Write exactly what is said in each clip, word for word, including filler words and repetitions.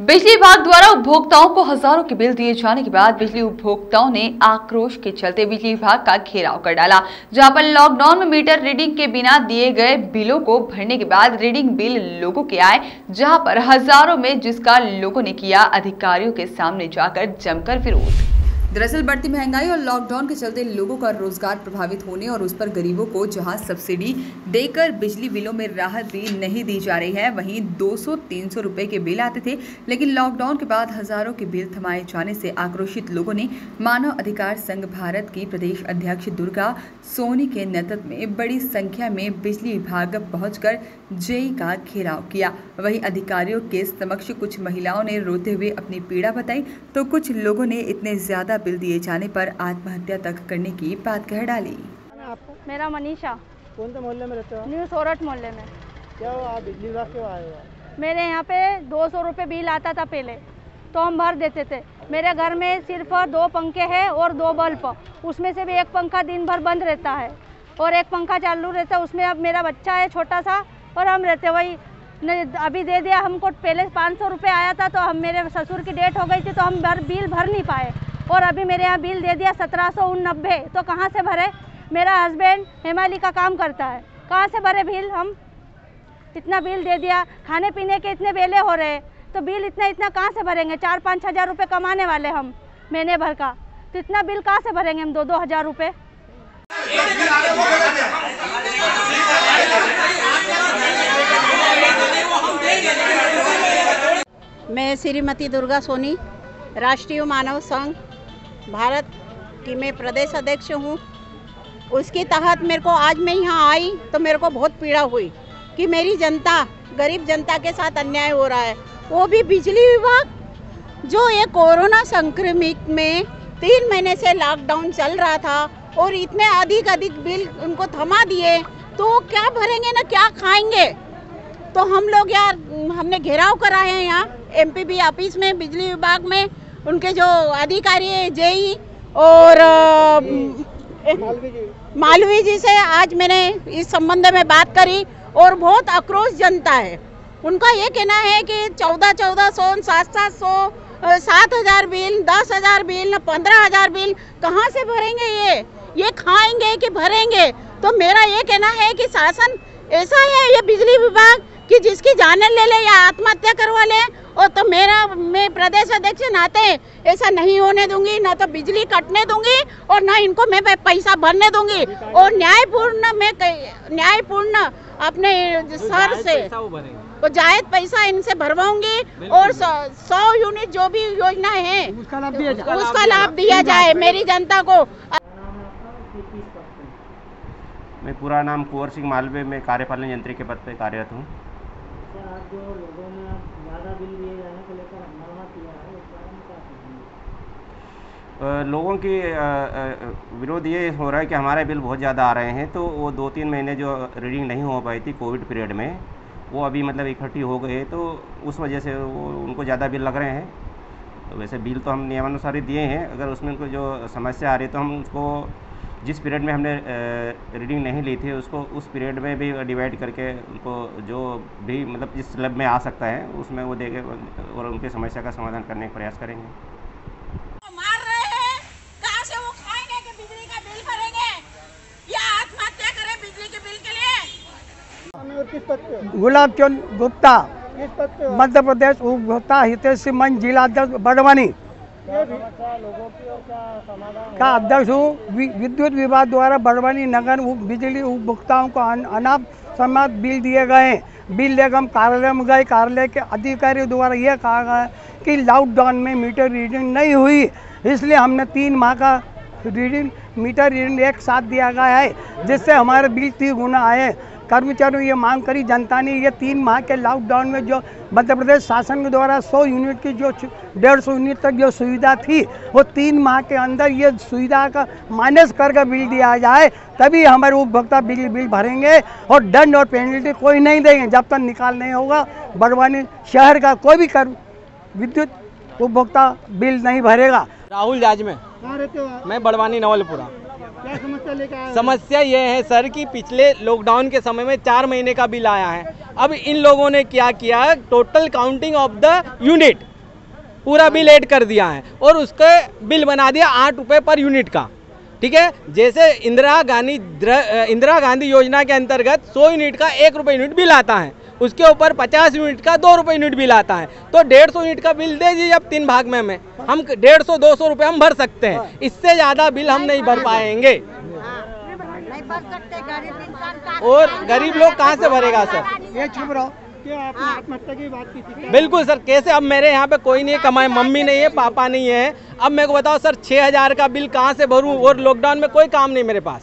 बिजली विभाग द्वारा उपभोक्ताओं को हजारों के बिल दिए जाने के बाद बिजली उपभोक्ताओं ने आक्रोश के चलते बिजली विभाग का घेराव कर डाला, जहां पर लॉकडाउन में मीटर रीडिंग के बिना दिए गए बिलों को भरने के बाद रीडिंग बिल लोगों के आए, जहां पर हजारों में, जिसका लोगों ने किया अधिकारियों के सामने जाकर जमकर विरोध। दरअसल बढ़ती महंगाई और लॉकडाउन के चलते लोगों का रोजगार प्रभावित होने और उस पर गरीबों को जहां सब्सिडी देकर बिजली बिलों में राहत भी नहीं दी जा रही है, वहीं दो सौ तीन सौ रुपए के बिल आते थे, लेकिन लॉकडाउन के बाद हजारों के बिल थमाए जाने से आक्रोशित लोगों ने मानव अधिकार संघ भारत की प्रदेश अध्यक्ष दुर्गा सोनी के नेतृत्व में बड़ी संख्या में बिजली विभाग पहुँच कर जेई का घेराव किया। वहीं अधिकारियों के समक्ष कुछ महिलाओं ने रोते हुए अपनी पीड़ा बताई, तो कुछ लोगों ने इतने ज़्यादा बिल दिए जाने पर आत्महत्या तक करने की बात कह डाली। आपको? मेरा मनीषा। कौन से मोहल्ले में रहते हो? न्यू सोरठ मोहल्ले में। क्या आप बिजली विभाग क्यों आए हो? मेरे यहाँ पे दो सौ रुपये बिल आता था पहले, तो हम भर देते थे। मेरे घर में सिर्फ दो पंखे हैं और दो बल्ब, उसमें से भी एक पंखा दिन भर बंद रहता है और एक पंखा चालू रहता है। उसमें अब मेरा बच्चा है छोटा सा और हम रहते वही। अभी दे दिया हमको, पहले पाँच सौ रुपये आया था, तो हम मेरे ससुर की डेथ हो गई थी, तो हम बिल भर नहीं पाए। और अभी मेरे यहाँ बिल दे दिया सत्रह सौ नब्बे, तो कहाँ से भरे? मेरा हस्बैंड हिमालय का काम करता है, कहाँ से भरे बिल हम? इतना बिल दे दिया, खाने पीने के इतने बेले हो रहे, तो बिल इतना इतना कहाँ से भरेंगे? चार पाँच हज़ार रुपये कमाने वाले हम महीने भर का, तो इतना बिल कहाँ से भरेंगे हम? दो दो हज़ार रुपये। मैं श्रीमती दुर्गा सोनी, राष्ट्रीय मानव संघ भारत की मैं प्रदेश अध्यक्ष हूँ। उसके तहत मेरे को आज मैं यहाँ आई तो मेरे को बहुत पीड़ा हुई कि मेरी जनता, गरीब जनता के साथ अन्याय हो रहा है, वो भी बिजली विभाग, जो ये कोरोना संक्रमित में तीन महीने से लॉकडाउन चल रहा था और इतने अधिक अधिक बिल उनको थमा दिए, तो क्या भरेंगे ना क्या खाएंगे? तो हम लोग यार हमने घेराव करा है यहाँ एम पी बी ऑफिस में, बिजली विभाग में, उनके जो अधिकारी है जेई और मालवीय जी से आज मैंने इस संबंध में बात करी और बहुत आक्रोश जनता है। उनका ये कहना है कि चौदह चौदह सौ सात सात सौ सात हज़ार बिल, दस हज़ार बिल, पंद्रह हज़ार बिल कहाँ से भरेंगे? ये ये खाएंगे कि भरेंगे? तो मेरा ये कहना है कि शासन ऐसा है, ये बिजली विभाग, कि जिसकी जान ले ले या आत्महत्या करवा ले। और तो मेरा मैं प्रदेश अध्यक्ष नाते ऐसा नहीं होने दूंगी, ना तो बिजली कटने दूंगी और ना इनको मैं पैसा भरने दूंगी। और न्यायपूर्ण मैं न्यायपूर्ण अपने सर से वो जायज पैसा इनसे भरवाऊंगी और सौ यूनिट जो भी योजना है उसका लाभ दिया जाए मेरी जनता को। मैं पूरा नाम कुंवर सिंह मालवीय, में कार्यपालन यंत्री के पद पर कार्यरत हूँ। लोगों की विरोध ये हो रहा है कि हमारे बिल बहुत ज़्यादा आ रहे हैं, तो वो दो तीन महीने जो रीडिंग नहीं हो पाई थी कोविड पीरियड में, वो अभी मतलब इकट्ठी हो गए, तो उस वजह से वो उनको ज़्यादा बिल लग रहे हैं। तो वैसे बिल तो हम नियमानुसार ही दिए हैं, अगर उसमें उनको जो समस्या आ रही है तो हम उसको जिस पीरियड में हमने रीडिंग नहीं ली थी उसको उस पीरियड में भी डिवाइड करके उनको जो भी मतलब जिस स्लैब में आ सकता है उसमें वो देंगे और उनकी समस्या का समाधान करने का प्रयास करेंगे। मार रहे हैं, कहाँ से वो खाएंगे कि बिजली का बिल भरेंगे या आत्महत्या करें बिजली के बिल के लिए? गुलाब चौन गुप्ता, मध्य प्रदेश उपभोक्ता, हितेश जिला अध्यक्ष बड़वानी का अध्यक्ष हूँ। विद्युत विभाग द्वारा बड़वानी नगर बिजली उपभोक्ताओं को अनाप शनाप बिल दिए गए। बिल लेकर कार्यालय में गए, कार्यालय के अधिकारियों द्वारा यह कहा गया कि लॉकडाउन में मीटर रीडिंग नहीं हुई, इसलिए हमने तीन माह का रीडिंग मीटर रीडिंग एक साथ दिया गया है, जिससे हमारे बिल तीन गुना आए। कर्मचारियों ये मांग करी जनता ने। ये तीन माह के लॉकडाउन में जो मध्य प्रदेश शासन के द्वारा सौ यूनिट की जो डेढ़ सौ यूनिट तक जो सुविधा थी, वो तीन माह के अंदर ये सुविधा का माइनस करके बिल दिया जाए, तभी हमारे उपभोक्ता बिजली बिल भरेंगे और दंड और पेनल्टी कोई नहीं देंगे जब तक निकाल नहीं होगा। बड़वानी शहर का कोई भी कर विद्युत उपभोक्ता बिल नहीं भरेगा। राहुल जाज में, मैं बड़वानी नवलपुरा। क्या समस्या लेकर आए? समस्या ये है सर कि पिछले लॉकडाउन के समय में चार महीने का बिल आया है। अब इन लोगों ने क्या किया, total counting of the unit पूरा बिल ऐड कर दिया है और उसके बिल बना दिया आठ रुपये पर यूनिट का। ठीक है, जैसे इंदिरा गांधी इंदिरा गांधी योजना के अंतर्गत सौ यूनिट का एक रुपये यूनिट बिल आता है, उसके ऊपर पचास यूनिट का दो रुपये यूनिट बिल आता है, तो डेढ़ सौ यूनिट का बिल दे दीजिए। अब तीन भाग में हमें हम डेढ़ सौ दो सौ रुपये हम भर सकते हैं, इससे ज़्यादा बिल हम नहीं भर पाएंगे और गरीब लोग कहाँ से भरेगा सर। ये छुप रहा आत्महत्या की बात की, बिल्कुल सर। कैसे, अब मेरे यहाँ पे कोई नहीं कमाए, मम्मी नहीं है, पापा नहीं है, अब मेरे को बताओ सर छः हज़ार का बिल कहाँ से भरूँ और लॉकडाउन में कोई काम नहीं मेरे पास।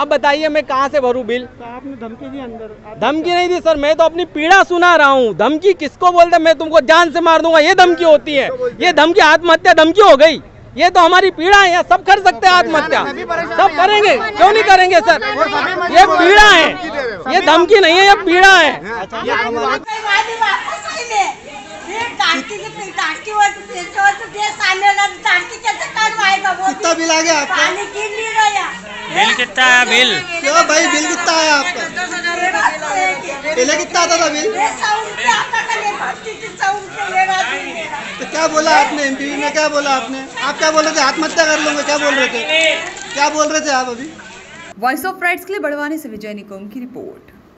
अब बताइए मैं कहाँ से भरूँ बिल। तो आपने धमकी दी अंदर? धमकी नहीं दी सर, मैं तो अपनी पीड़ा सुना रहा हूँ। धमकी किसको बोलते, मैं तुमको जान से मार दूंगा ये धमकी होती है। ये धमकी आत्महत्या धमकी हो गई, ये तो हमारी पीड़ा है, सब कर सकते हैं आत्महत्या, सब करेंगे, क्यों नहीं करेंगे सर। ये पीड़ा है, ये धमकी नहीं है, ये पीड़ा है। कितना बिल आ गया आपका? बिल कितना है? बिल क्यों भाई, बिल कितना है आपका? पहले कितना आता था बिल? तो क्या बोला आपने एमपीवी में, क्या बोला आपने? आप क्या बोल रहे थे, आत्महत्या कर लूंगा क्या बोल रहे थे, क्या बोल रहे थे आप अभी? वॉइस ऑफ राइट्स के लिए बड़वानी से विजय निकम की रिपोर्ट।